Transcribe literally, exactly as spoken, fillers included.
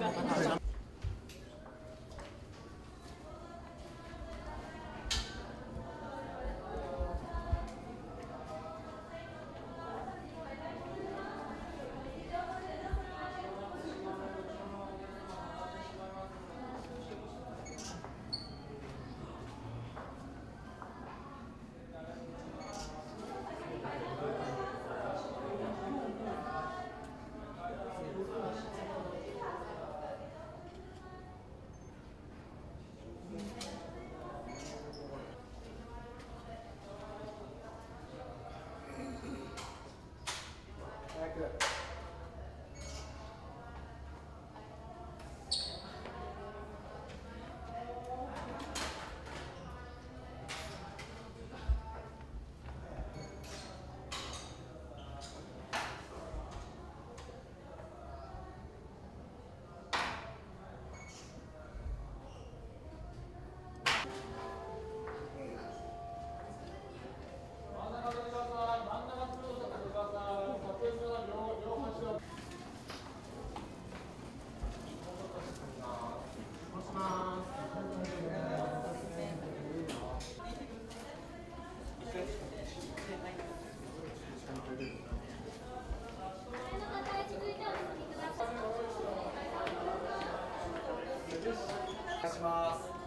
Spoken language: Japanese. お願いします。